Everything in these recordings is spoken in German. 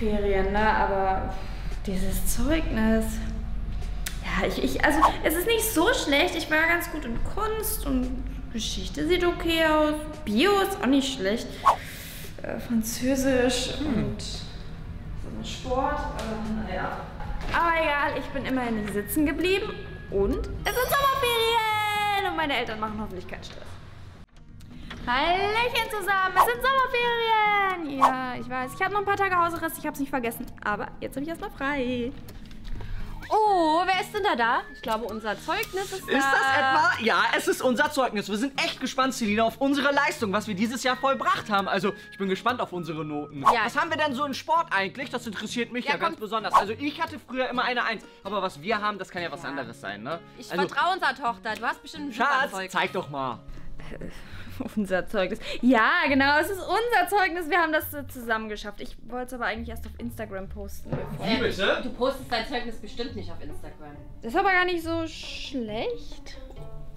Ferien, ne? Aber dieses Zeugnis. Ja, also es ist nicht so schlecht. Ich war ja ganz gut in Kunst und Geschichte sieht okay aus. Bio ist auch nicht schlecht. Französisch und so Sport. Naja. Aber egal, ich bin immerhin sitzen geblieben und es sind Sommerferien und meine Eltern machen hoffentlich keinen Stress. Hallöchen zusammen, es sind Sommerferien! Ja, ich weiß, ich habe noch ein paar Tage Hausarrest, ich habe es nicht vergessen, aber jetzt habe ich erstmal frei. Oh, wer ist denn da? Ich glaube, unser Zeugnis ist da. Ist das etwa? Ja, es ist unser Zeugnis. Wir sind echt gespannt, Selina, auf unsere Leistung, was wir dieses Jahr vollbracht haben. Also, ich bin gespannt auf unsere Noten. Ja. Was haben wir denn so in Sport eigentlich? Das interessiert mich ja, ganz besonders. Also, ich hatte früher immer eine 1. Aber was wir haben, das kann ja was anderes sein, ne? Ich vertraue unserer Tochter. Du hast bestimmt ein Schatz, Zeugnis. Zeig doch mal. Unser Zeugnis. Ja, genau, es ist unser Zeugnis. Wir haben das zusammen geschafft. Ich wollte es aber eigentlich erst auf Instagram posten. Wie bitte? Du postest dein Zeugnis bestimmt nicht auf Instagram. Das ist aber gar nicht so schlecht.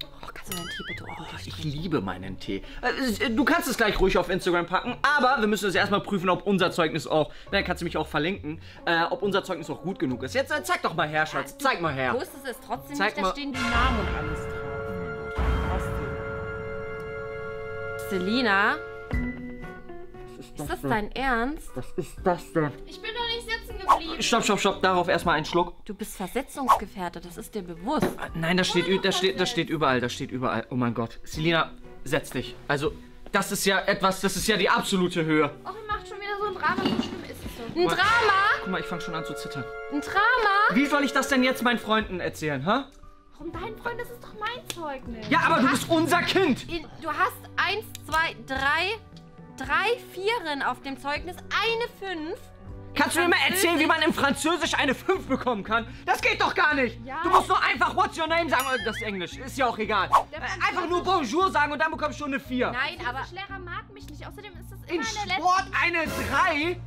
Oh, kannst du deinen Tee bitte auch nicht trinken? Ich liebe meinen Tee. Du kannst es gleich ruhig auf Instagram packen, aber wir müssen es erstmal prüfen, ob unser Zeugnis auch, dann kannst du mich auch verlinken, ob unser Zeugnis auch gut genug ist. Jetzt zeig doch mal her, Schatz. Zeig mal her. Du postest es trotzdem nicht, da stehen die Namen und alles drauf. Selina? Ist das dein Ernst? Was ist das denn? Ich bin doch nicht sitzen geblieben. Stopp, stopp, stopp. Darauf erstmal einen Schluck. Du bist versetzungsgefährdet, das ist dir bewusst. Nein, das steht überall. Oh mein Gott. Selina, setz dich. Also, das ist ja etwas, das ist ja die absolute Höhe. Och, ihr macht schon wieder so ein Drama. So schlimm ist es so. Ein Drama? Guck mal, ich fange schon an zu zittern. Ein Drama? Wie soll ich das denn jetzt meinen Freunden erzählen, hä? Warum dein Freund? Das ist doch mein Zeugnis. Ja, aber du bist unser Kind. Du hast 1, 2, 3 Vieren auf dem Zeugnis, eine 5. Kannst du mir mal erzählen, wie man im Französisch eine 5 bekommen kann? Das geht doch gar nicht. Ja. Du musst nur einfach What's your name sagen. Das ist Englisch, ist ja auch egal. Einfach nur Bonjour sagen und dann bekommst du schon eine 4. Nein, aber... Der Lehrer mag mich nicht. Außerdem ist das immer in der Sport eine 3?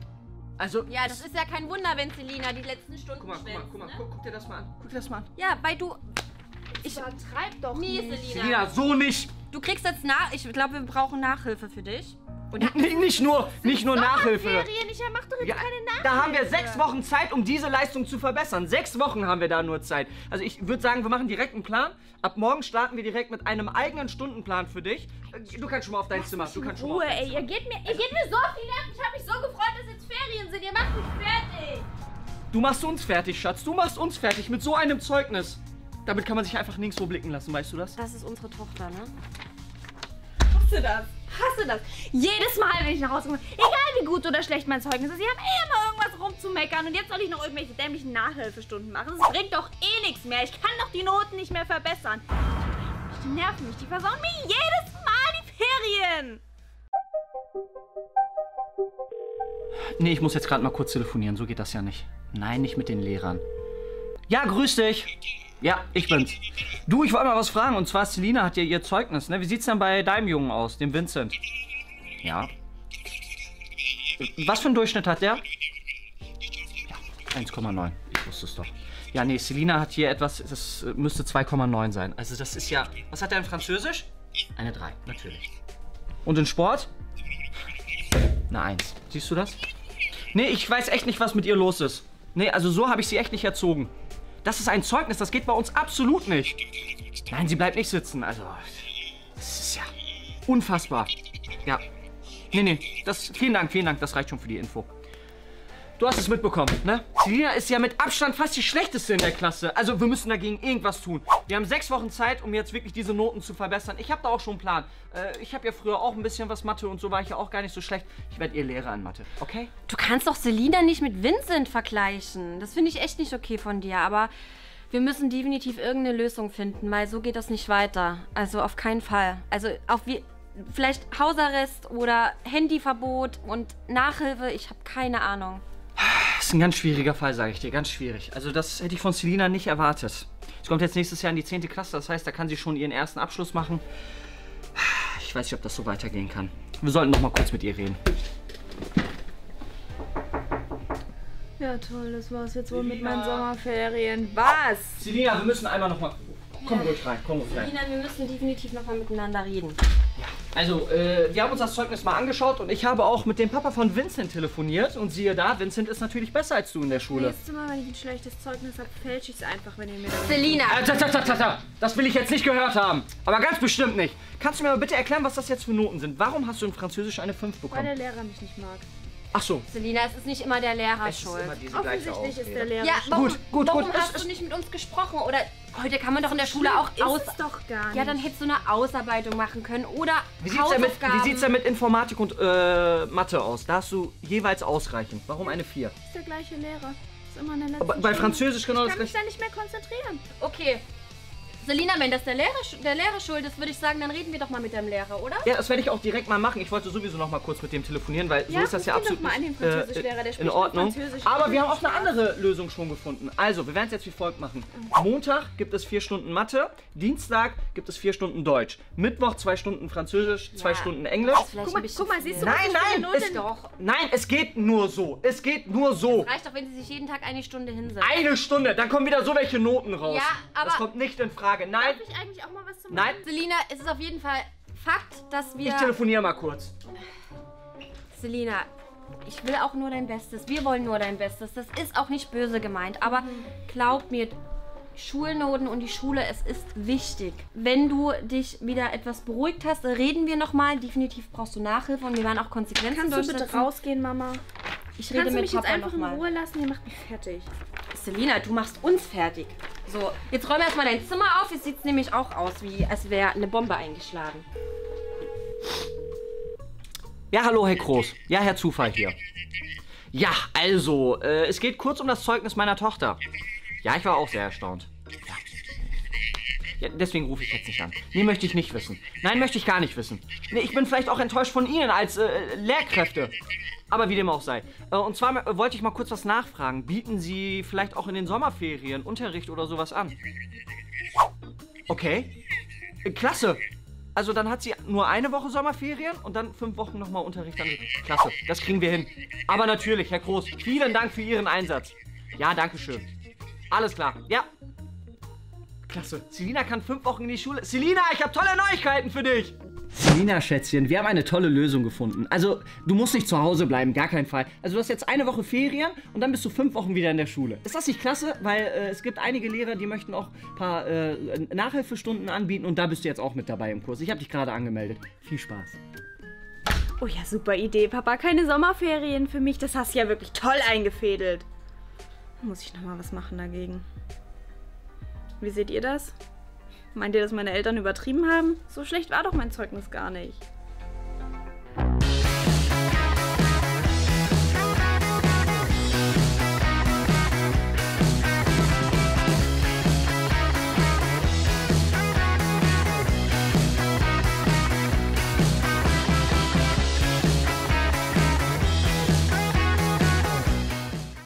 Also, ja, das ist ja kein Wunder, wenn Selina die letzten Stunden guck dir das mal an. Guck dir das mal an. Ja, weil du... Ich übertreib doch nicht. Selina, so nicht. Du kriegst jetzt ich glaube, wir brauchen Nachhilfe für dich. Und nicht nur Nachhilfe. Ich mach doch jetzt keine Nachhilfe. Da haben wir 6 Wochen Zeit, um diese Leistung zu verbessern. 6 Wochen haben wir da nur Zeit. Also ich würde sagen, wir machen direkt einen Plan. Ab morgen starten wir direkt mit einem eigenen Stundenplan für dich. Du kannst schon mal auf dein Zimmer. Du kannst schon mal auf dein Zimmer. Ihr gebt mir so viel Nerven. Ich habe mich so gefreut, dass jetzt Ferien sind. Ihr macht mich fertig. Du machst uns fertig, Schatz. Du machst uns fertig mit so einem Zeugnis. Damit kann man sich einfach nirgendwo blicken lassen, weißt du das? Das ist unsere Tochter, ne? Hasse das. Hasse das. Jedes Mal, wenn ich nach Hause komme, egal wie gut oder schlecht mein Zeugnis ist, ich habe immer irgendwas rumzumeckern und jetzt soll ich noch irgendwelche dämlichen Nachhilfestunden machen. Das bringt doch eh nichts mehr. Ich kann doch die Noten nicht mehr verbessern. Die nerven mich, die versauen mir jedes Mal die Ferien. Nee, ich muss jetzt gerade mal kurz telefonieren. So geht das ja nicht. Nein, nicht mit den Lehrern. Ja, grüß dich. Ja, ich bin's. Du, ich wollte mal was fragen. Und zwar, Selina hat ja ihr Zeugnis, ne? Wie sieht's denn bei deinem Jungen aus, dem Vincent? Ja. Was für einen Durchschnitt hat der? Ja, 1,9. Ich wusste es doch. Ja, nee, Selina hat hier etwas, das müsste 2,9 sein. Also das ist ja... Was hat er in Französisch? Eine 3, natürlich. Und in Sport? Eine 1. Siehst du das? Nee, ich weiß echt nicht, was mit ihr los ist. Nee, also so habe ich sie echt nicht erzogen. Das ist ein Zeugnis, das geht bei uns absolut nicht. Nein, sie bleibt nicht sitzen. Also, das ist ja unfassbar. Ja. Nee, nee. Vielen Dank, das reicht schon für die Info. Du hast es mitbekommen, ne? Selina ist ja mit Abstand fast die schlechteste in der Klasse. Also, wir müssen dagegen irgendwas tun. Wir haben 6 Wochen Zeit, um jetzt wirklich diese Noten zu verbessern. Ich habe da auch schon einen Plan. Ich habe ja früher auch ein bisschen was Mathe und so, war ich ja auch gar nicht so schlecht. Ich werde ihr Lehrer in Mathe, okay? Du kannst doch Selina nicht mit Vincent vergleichen. Das finde ich echt nicht okay von dir, aber wir müssen definitiv irgendeine Lösung finden, weil so geht das nicht weiter. Also, auf keinen Fall. Also, vielleicht Hausarrest oder Handyverbot und Nachhilfe. Ich habe keine Ahnung. Das ist ein ganz schwieriger Fall, sage ich dir, ganz schwierig. Also das hätte ich von Selina nicht erwartet. Sie kommt jetzt nächstes Jahr in die 10. Klasse, das heißt, da kann sie schon ihren ersten Abschluss machen. Ich weiß nicht, ob das so weitergehen kann. Wir sollten noch mal kurz mit ihr reden. Ja toll, das war's jetzt wohl mit meinen Sommerferien. Was? Selina, wir müssen einmal noch mal... Komm ruhig rein, komm ruhig rein. Selina, wir müssen definitiv noch mal miteinander reden. Ja. Also, wir haben uns das Zeugnis mal angeschaut und ich habe auch mit dem Papa von Vincent telefoniert. Und siehe da, Vincent ist natürlich besser als du in der Schule. Nächstes Mal, wenn ich ein schlechtes Zeugnis habe, fälsche ich es einfach, wenn ihr mir das... Selina! Das will ich jetzt nicht gehört haben. Aber ganz bestimmt nicht. Kannst du mir mal bitte erklären, was das jetzt für Noten sind? Warum hast du in Französisch eine 5 bekommen? Weil der Lehrer mich nicht mag. Ach so. Selina, es ist nicht immer der Lehrer schuld. Offensichtlich ist der Lehrer schuld. Ja, warum hast du nicht mit uns gesprochen? Oder heute kann man doch in der Schule auch doch gar nicht. Ja, dann hättest du eine Ausarbeitung machen können oder Hausaufgaben. Wie sieht es denn mit Informatik und Mathe aus? Da hast du jeweils ausreichend. Warum eine 4? Das ist der gleiche Lehrer. Das ist immer eine letzte. Bei Französisch genau das gleiche. Ich kann mich da nicht mehr konzentrieren. Okay. Selina, wenn das der Lehrer schuld ist, würde ich sagen, dann reden wir doch mal mit deinem Lehrer, oder? Ja, das werde ich auch direkt mal machen. Ich wollte sowieso noch mal kurz mit dem telefonieren, weil so ist das ja absolut mal an den Französischlehrer, der in Ordnung. Aber wir haben auch eine andere Lösung schon gefunden. Also, wir werden es jetzt wie folgt machen. Montag gibt es 4 Stunden Mathe, Dienstag gibt es 4 Stunden Deutsch, Mittwoch 2 Stunden Französisch, 2 Stunden Englisch. Guck mal, siehst du, nein, es geht nur so. Es geht nur so. Es reicht doch, wenn sie sich jeden Tag eine Stunde hinsetzen. Eine Stunde, dann kommen wieder so welche Noten raus. Ja, aber das kommt nicht in Frage. Nein. Darf ich eigentlich auch mal was zu machen? Nein. Selina, es ist auf jeden Fall Fakt, dass wir... Ich telefoniere mal kurz. Selina, ich will auch nur dein Bestes. Wir wollen nur dein Bestes. Das ist auch nicht böse gemeint. Aber glaub mir, Schulnoten und die Schule, es ist wichtig. Wenn du dich wieder etwas beruhigt hast, reden wir nochmal. Definitiv brauchst du Nachhilfe und wir werden auch Konsequenzen durchsetzen. Kannst du bitte rausgehen, Mama? Ich rede mit Papa nochmal. Kannst du mich jetzt einfach in Ruhe lassen? Ihr macht mich fertig. Selina, du machst uns fertig. So, jetzt räumen wir erstmal dein Zimmer auf. Jetzt sieht es nämlich auch aus, als wäre eine Bombe eingeschlagen. Ja, hallo, Herr Groß. Ja, Herr Zufall hier. Ja, also, es geht kurz um das Zeugnis meiner Tochter. Ja, ich war auch sehr erstaunt. Ja, deswegen rufe ich jetzt nicht an. Nee, möchte ich nicht wissen. Nein, möchte ich gar nicht wissen. Nee, ich bin vielleicht auch enttäuscht von Ihnen als Lehrkräfte. Aber wie dem auch sei. Und zwar wollte ich mal kurz was nachfragen. Bieten Sie vielleicht auch in den Sommerferien Unterricht oder sowas an? Okay. Klasse. Also dann hat sie nur eine Woche Sommerferien und dann 5 Wochen nochmal Unterricht. Klasse, das kriegen wir hin. Aber natürlich, Herr Groß, vielen Dank für Ihren Einsatz. Ja, danke schön. Alles klar. Ja. Klasse. Selina kann 5 Wochen in die Schule. Selina, ich habe tolle Neuigkeiten für dich. Selina, Schätzchen, wir haben eine tolle Lösung gefunden. Also, du musst nicht zu Hause bleiben, gar kein Fall. Also, du hast jetzt 1 Woche Ferien und dann bist du 5 Wochen wieder in der Schule. Ist das nicht klasse? Weil es gibt einige Lehrer, die möchten auch ein paar Nachhilfestunden anbieten und da bist du jetzt auch mit dabei im Kurs. Ich habe dich gerade angemeldet. Viel Spaß. Oh ja, super Idee, Papa. Keine Sommerferien für mich. Das hast du ja wirklich toll eingefädelt. Da muss ich nochmal was machen dagegen. Wie seht ihr das? Meint ihr, dass meine Eltern übertrieben haben? So schlecht war doch mein Zeugnis gar nicht.